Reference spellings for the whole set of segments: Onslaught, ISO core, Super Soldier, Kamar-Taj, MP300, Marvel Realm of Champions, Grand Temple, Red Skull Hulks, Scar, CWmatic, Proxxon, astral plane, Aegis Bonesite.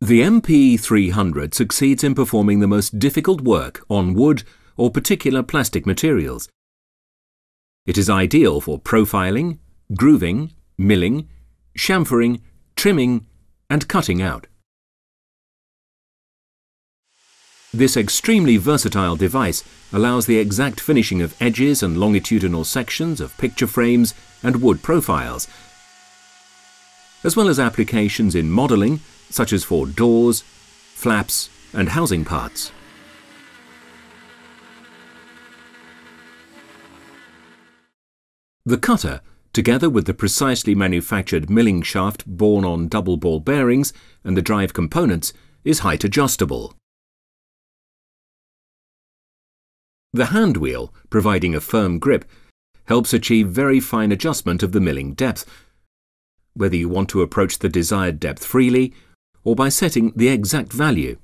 The MP300 succeeds in performing the most difficult work on wood or particular plastic materials. It is ideal for profiling, grooving, milling, chamfering, trimming, and cutting out. This extremely versatile device allows the exact finishing of edges and longitudinal sections of picture frames and wood profiles, as well as applications in modelling, such as for doors, flaps, and housing parts. The cutter, together with the precisely manufactured milling shaft borne on double ball bearings and the drive components, is height adjustable. The hand wheel, providing a firm grip, helps achieve very fine adjustment of the milling depth, whether you want to approach the desired depth freely or by setting the exact value.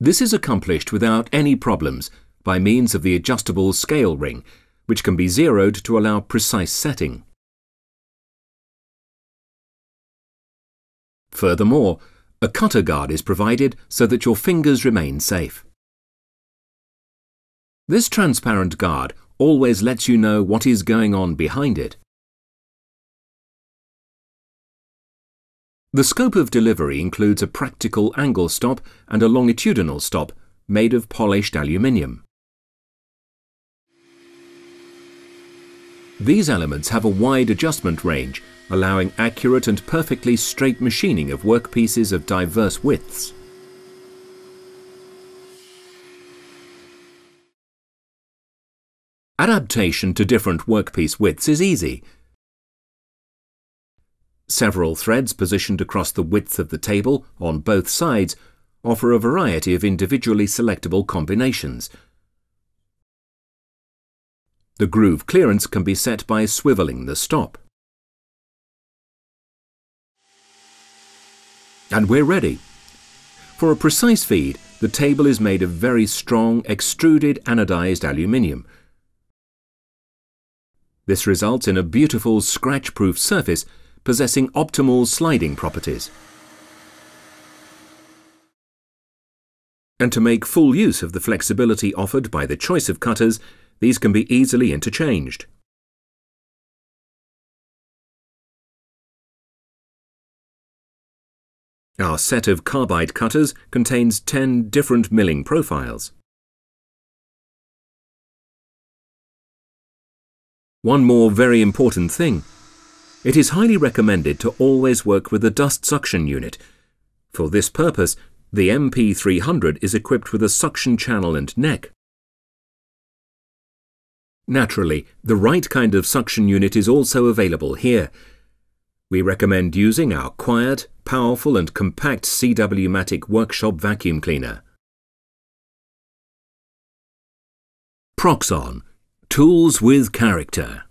This is accomplished without any problems by means of the adjustable scale ring, which can be zeroed to allow precise setting. Furthermore, a cutter guard is provided so that your fingers remain safe. This transparent guard always lets you know what is going on behind it. The scope of delivery includes a practical angle stop and a longitudinal stop made of polished aluminium. These elements have a wide adjustment range, allowing accurate and perfectly straight machining of workpieces of diverse widths. Adaptation to different workpiece widths is easy. Several threads positioned across the width of the table on both sides offer a variety of individually selectable combinations. The groove clearance can be set by swiveling the stop. And we're ready. For a precise feed, the table is made of very strong extruded anodized aluminium. This results in a beautiful scratch-proof surface possessing optimal sliding properties. And to make full use of the flexibility offered by the choice of cutters, these can be easily interchanged. Our set of carbide cutters contains 10 different milling profiles. One more very important thing. It is highly recommended to always work with a dust suction unit. For this purpose, the MP300 is equipped with a suction channel and neck. Naturally, the right kind of suction unit is also available here. We recommend using our quiet, powerful and compact CWmatic workshop vacuum cleaner. Proxxon. Tools with character.